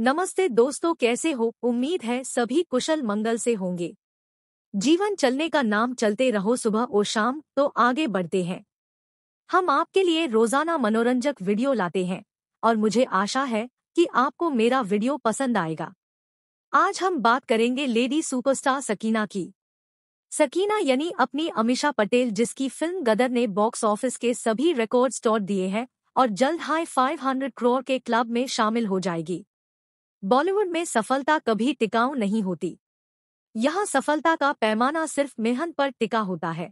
नमस्ते दोस्तों, कैसे हो? उम्मीद है सभी कुशल मंगल से होंगे। जीवन चलने का नाम चलते रहो, सुबह और शाम। तो आगे बढ़ते हैं, हम आपके लिए रोजाना मनोरंजक वीडियो लाते हैं और मुझे आशा है कि आपको मेरा वीडियो पसंद आएगा। आज हम बात करेंगे लेडी सुपरस्टार सकीना की। सकीना यानी अपनी अमीषा पटेल, जिसकी फिल्म गदर ने बॉक्स ऑफिस के सभी रिकॉर्ड्स तोड़ दिए हैं और जल्द हाई 500 करोड़ के क्लब में शामिल हो जाएगी। बॉलीवुड में सफलता कभी टिकाऊ नहीं होती, यहाँ सफलता का पैमाना सिर्फ मेहनत पर टिका होता है।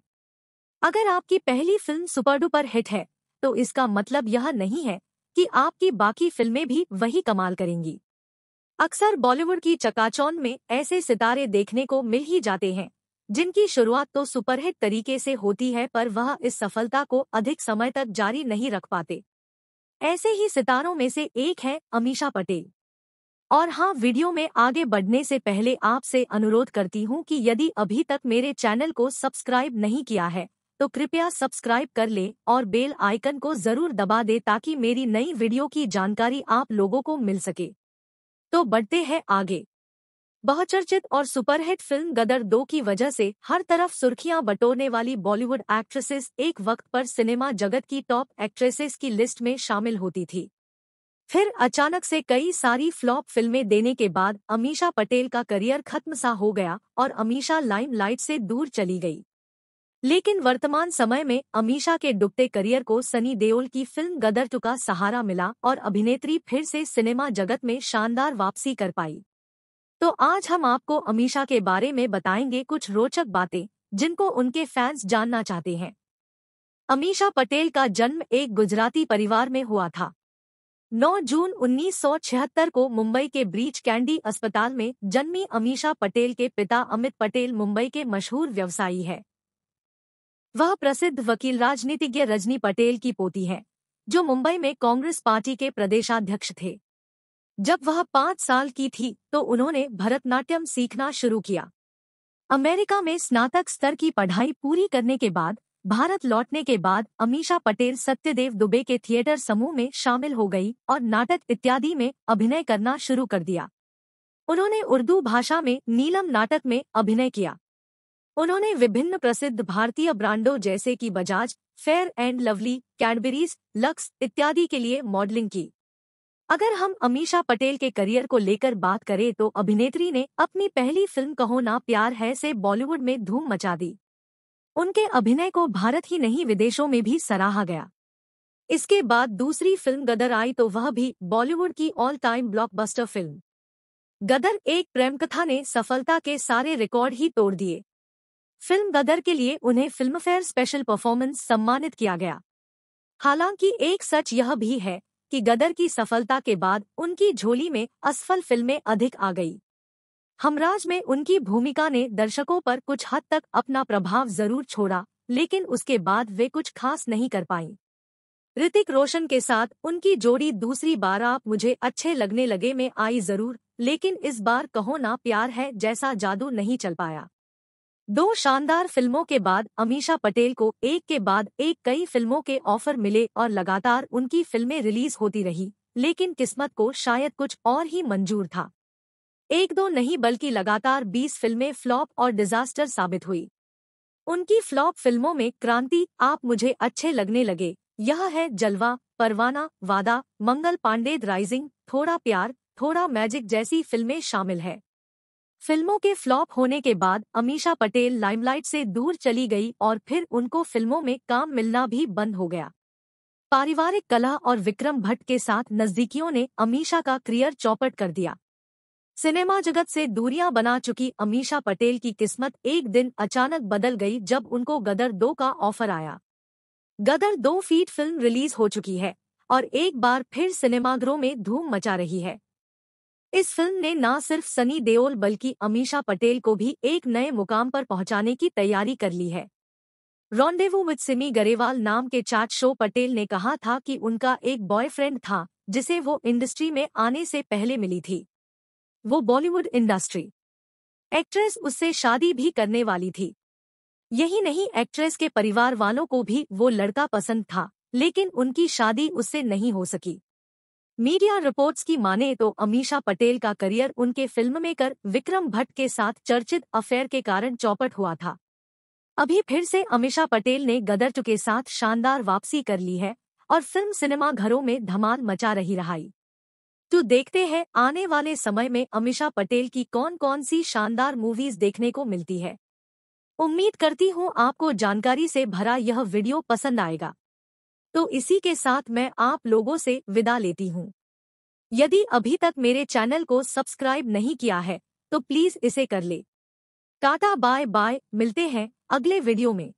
अगर आपकी पहली फिल्म सुपर डुपर हिट है तो इसका मतलब यह नहीं है कि आपकी बाकी फिल्में भी वही कमाल करेंगी। अक्सर बॉलीवुड की चकाचौंध में ऐसे सितारे देखने को मिल ही जाते हैं जिनकी शुरुआत तो सुपरहिट तरीके से होती है, पर वह इस सफलता को अधिक समय तक जारी नहीं रख पाते। ऐसे ही सितारों में से एक है अमीषा पटेल। और हाँ, वीडियो में आगे बढ़ने से पहले आपसे अनुरोध करती हूँ कि यदि अभी तक मेरे चैनल को सब्सक्राइब नहीं किया है तो कृपया सब्सक्राइब कर लें और बेल आइकन को जरूर दबा दें ताकि मेरी नई वीडियो की जानकारी आप लोगों को मिल सके। तो बढ़ते हैं आगे। बहुचर्चित और सुपरहिट फिल्म गदर 2 की वजह से हर तरफ सुर्खियां बटोरने वाली बॉलीवुड एक्ट्रेसेस एक वक्त पर सिनेमा जगत की टॉप एक्ट्रेसेस की लिस्ट में शामिल होती थी। फिर अचानक से कई सारी फ्लॉप फिल्में देने के बाद अमीषा पटेल का करियर खत्म सा हो गया और अमीषा लाइमलाइट से दूर चली गई। लेकिन वर्तमान समय में अमीषा के डूबते करियर को सनी देओल की फिल्म गदर 2 का सहारा मिला और अभिनेत्री फिर से सिनेमा जगत में शानदार वापसी कर पाई। तो आज हम आपको अमीषा के बारे में बताएंगे कुछ रोचक बातें जिनको उनके फैंस जानना चाहते हैं। अमीषा पटेल का जन्म एक गुजराती परिवार में हुआ था। 9 जून 1976 को मुंबई के ब्रीच कैंडी अस्पताल में जन्मी अमीषा पटेल के पिता अमित पटेल मुंबई के मशहूर व्यवसायी हैं। वह प्रसिद्ध वकील राजनीतिज्ञ रजनी पटेल की पोती हैं, जो मुंबई में कांग्रेस पार्टी के प्रदेशाध्यक्ष थे। जब वह 5 साल की थी तो उन्होंने भरतनाट्यम सीखना शुरू किया। अमेरिका में स्नातक स्तर की पढ़ाई पूरी करने के बाद भारत लौटने के बाद अमीषा पटेल सत्यदेव दुबे के थिएटर समूह में शामिल हो गई और नाटक इत्यादि में अभिनय करना शुरू कर दिया। उन्होंने उर्दू भाषा में नीलम नाटक में अभिनय किया। उन्होंने विभिन्न प्रसिद्ध भारतीय ब्रांडों जैसे कि Bajaj, Fair and Lovely, Cadbury's, Lux इत्यादि के लिए मॉडलिंग की। अगर हम अमीषा पटेल के करियर को लेकर बात करें तो अभिनेत्री ने अपनी पहली फिल्म कहो ना प्यार है से बॉलीवुड में धूम मचा दी। उनके अभिनय को भारत ही नहीं विदेशों में भी सराहा गया। इसके बाद दूसरी फिल्म गदर आई तो वह भी बॉलीवुड की all time blockbuster film. Gadar 1 प्रेमकथा ने सफलता के सारे रिकॉर्ड ही तोड़ दिए। फिल्म गदर के लिए उन्हें फिल्मफेयर स्पेशल परफॉर्मेंस सम्मानित किया गया। हालांकि एक सच यह भी है कि गदर की सफलता के बाद उनकी झोली में असफल फिल्में अधिक आ गई। हमराज में उनकी भूमिका ने दर्शकों पर कुछ हद तक अपना प्रभाव जरूर छोड़ा, लेकिन उसके बाद वे कुछ खास नहीं कर पाईं। ऋतिक रोशन के साथ उनकी जोड़ी दूसरी बार आप मुझे अच्छे लगने लगे में आई जरूर, लेकिन इस बार कहो ना प्यार है जैसा जादू नहीं चल पाया। 2 शानदार फिल्मों के बाद अमीषा पटेल को एक के बाद एक कई फिल्मों के ऑफर मिले और लगातार उनकी फिल्में रिलीज होती रही, लेकिन किस्मत को शायद कुछ और ही मंजूर था। 1-2 नहीं बल्कि लगातार 20 फिल्में फ्लॉप और डिजास्टर साबित हुई। उनकी फ्लॉप फिल्मों में क्रांति, आप मुझे अच्छे लगने लगे, यह है जलवा, परवाना, वादा, मंगल पांडे द राइजिंग, थोड़ा प्यार थोड़ा मैजिक जैसी फिल्में शामिल हैं। फिल्मों के फ्लॉप होने के बाद अमीषा पटेल लाइमलाइट से दूर चली गई और फिर उनको फिल्मों में काम मिलना भी बंद हो गया। पारिवारिक कलह और विक्रम भट्ट के साथ नजदीकियों ने अमीषा का करियर चौपट कर दिया। सिनेमा जगत से दूरियां बना चुकी अमीषा पटेल की किस्मत एक दिन अचानक बदल गई जब उनको गदर 2 का ऑफर आया। गदर 2 फीट फिल्म रिलीज हो चुकी है और एक बार फिर सिनेमाघरों में धूम मचा रही है। इस फिल्म ने ना सिर्फ सनी देओल बल्कि अमीषा पटेल को भी एक नए मुकाम पर पहुंचाने की तैयारी कर ली है। रोंडेवो विद सिमी ग्रेवाल नाम के चैट शो पटेल ने कहा था कि उनका एक बॉयफ्रेंड था जिसे वो इंडस्ट्री में आने से पहले मिली थी। वो बॉलीवुड इंडस्ट्री एक्ट्रेस उससे शादी भी करने वाली थी। यही नहीं, एक्ट्रेस के परिवार वालों को भी वो लड़का पसंद था, लेकिन उनकी शादी उससे नहीं हो सकी। मीडिया रिपोर्ट्स की माने तो अमीषा पटेल का करियर उनके फिल्म मेकर विक्रम भट्ट के साथ चर्चित अफेयर के कारण चौपट हुआ था। अभी फिर से अमीषा पटेल ने गदर 2 के साथ शानदार वापसी कर ली है और फिल्म सिनेमा घरों में धमाल मचा रही रहाई। तो देखते हैं आने वाले समय में अमीषा पटेल की कौन कौन सी शानदार मूवीज देखने को मिलती है। उम्मीद करती हूं आपको जानकारी से भरा यह वीडियो पसंद आएगा। तो इसी के साथ मैं आप लोगों से विदा लेती हूं। यदि अभी तक मेरे चैनल को सब्सक्राइब नहीं किया है तो प्लीज इसे कर ले। टाटा बाय बाय, मिलते हैं अगले वीडियो में।